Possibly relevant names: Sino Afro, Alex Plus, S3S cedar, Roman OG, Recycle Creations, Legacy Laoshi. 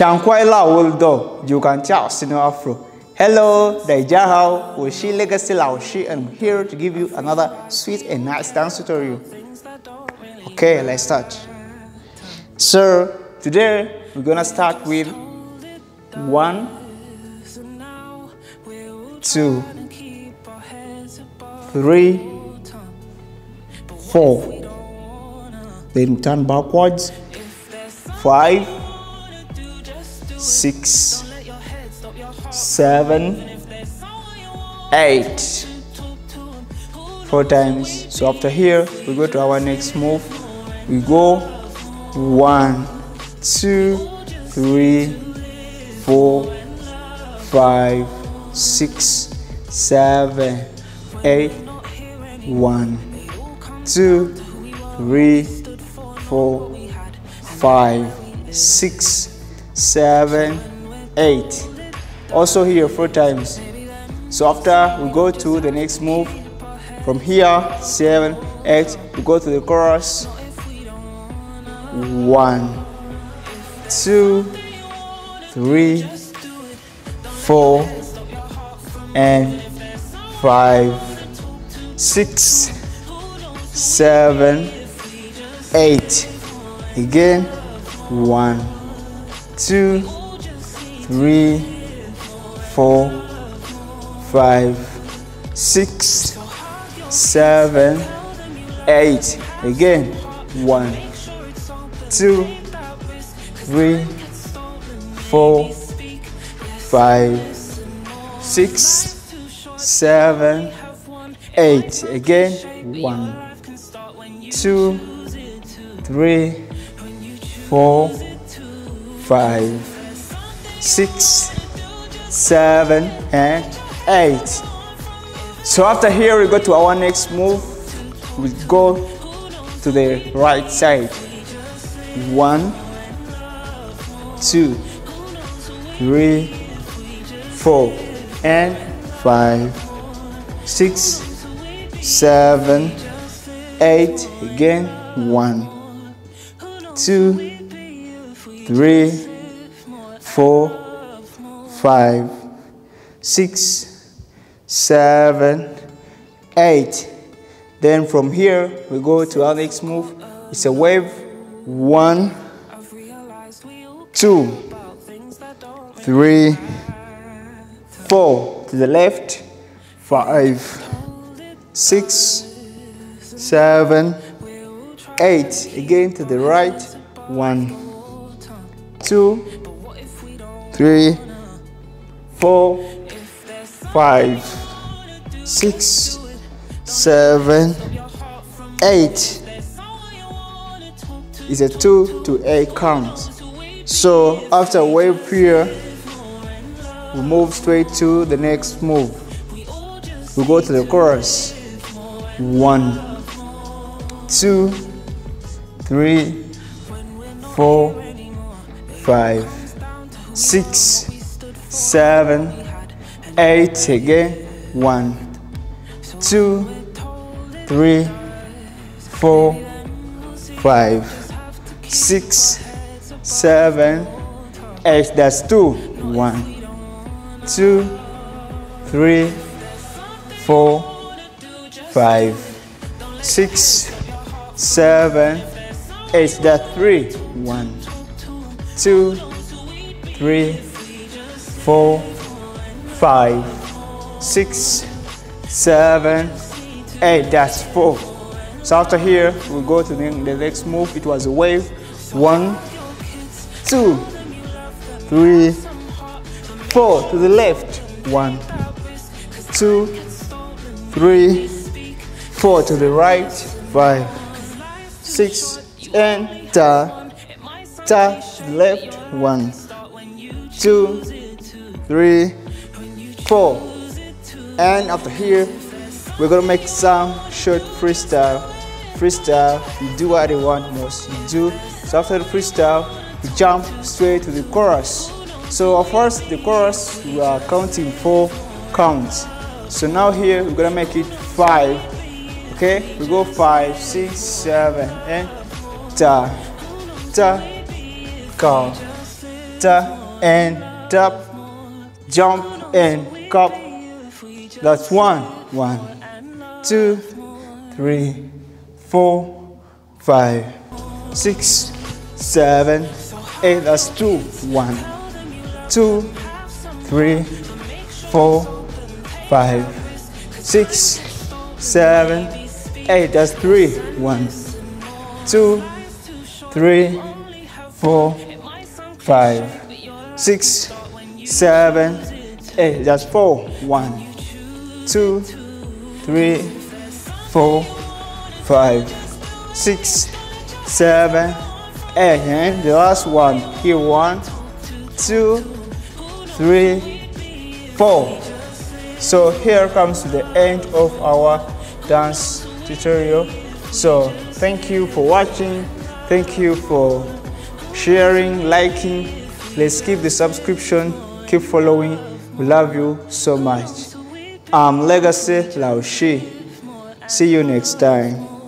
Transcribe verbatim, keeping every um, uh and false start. Shankwai Lao Do, Jukan Chao, Sino Afro. Hello, Daijahao, Oshi Legacy Laoshi, and I'm here to give you another sweet and nice dance tutorial. Okay, let's start. So, today we're gonna start with one, two, three, four. Then turn backwards, five, six, seven, eight, four times. So after here, we go to our next move. We go one, two, three, four, five, six, seven, eight, one, two, three, four, five, six, seven, eight. Also here four times. So after we go to the next move. From here, seven, eight, we go to the chorus. One, two, three, four, and five, six, seven, eight. Again, one, two, three, four, five, six, seven, eight. Again, one, two, three, four, five, six, seven, eight. Again, one, two, three, four, five, six, seven, and eight. So after here we go to our next move. We go to the right side. One, two, three, four, and five, six, seven, eight. Again, one, two, three, four, five, six, seven, eight. Then from here we go to our next move. It's a wave. One, two, three, four. To the left. Five, six, seven, eight. Again to the right. One, two, three, four, five, six, seven, eight. It's a two to eight count. So after wave here, we move straight to the next move. We go to the chorus. One, two, three, four, five, six, seven, eight. Again, one, two, three, four, five, six, seven, eight. That's two. One, two, three, four, five, six, seven, eight. That's three. One, two, three, four, five, six, seven, eight. That's four. So after here, we go to the, the next move. It was a wave. One, two, three, four. To the left. One, two, three, four. To the right. Five, six, and ta, ta. To the left. One, two, three, four. And after here, we're gonna make some short freestyle. Freestyle, you do what you want most, you do. So after the freestyle, you jump straight to the chorus. So first, the chorus, we are counting four counts. So now here, we're gonna make it five, okay? We go five, six, seven, and ta, ta, ka, da, and up, jump and cup. That's one. One, two, three, four, five, six, seven, eight. That's two. One, two, three, four, five, six, seven, eight. That's three. One, two, three, four, five, six, seven, eight. That's four. One, two, three, four, five, six, seven, eight. And the last one here. One, two, three, four. So here comes to the end of our dance tutorial. So thank you for watching. Thank you for sharing, liking. Please keep the subscription, keep following. We love you so much. I'm Legacy Laoshi. See you next time.